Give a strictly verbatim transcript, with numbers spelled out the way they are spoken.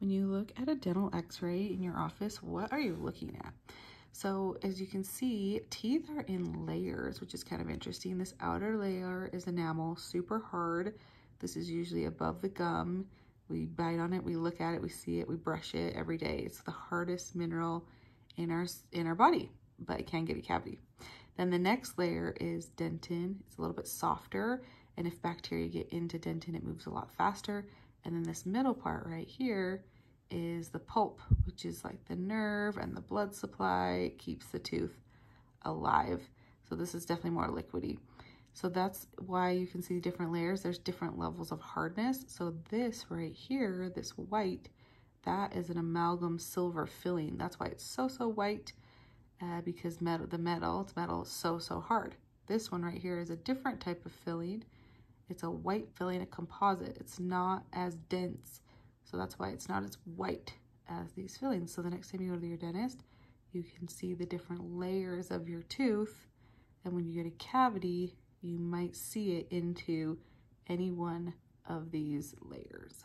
When you look at a dental x-ray in your office, what are you looking at? So as you can see, teeth are in layers, which is kind of interesting. This outer layer is enamel, super hard. This is usually above the gum. We bite on it, we look at it, we see it, we brush it every day. It's the hardest mineral in our, in our body, but it can get a cavity. Then the next layer is dentin. It's a little bit softer, and if bacteria get into dentin, it moves a lot faster. And then this middle part right here is the pulp, which is like the nerve and the blood supply. It keeps the tooth alive. So this is definitely more liquidy. So that's why you can see different layers. There's different levels of hardness. So this right here, this white, that is an amalgam silver filling. That's why it's so, so white, uh, because metal, the metal, it's metal, is so, so hard. This one right here is a different type of filling. It's a white filling, a composite. It's not as dense. So that's why it's not as white as these fillings. So the next time you go to your dentist, you can see the different layers of your tooth. And when you get a cavity, you might see it into any one of these layers.